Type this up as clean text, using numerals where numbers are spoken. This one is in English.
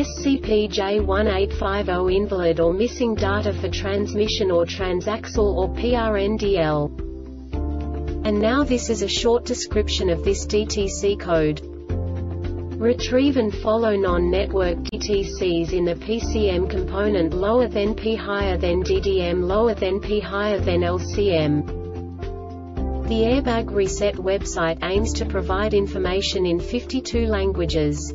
SCP-J1850 invalid or missing data for transmission or transaxle or PRNDL. And now this is a short description of this DTC code. Retrieve and follow non-network DTCs in the PCM component lower than P higher than DDM lower than P higher than LCM. The Airbag Reset website aims to provide information in 52 languages.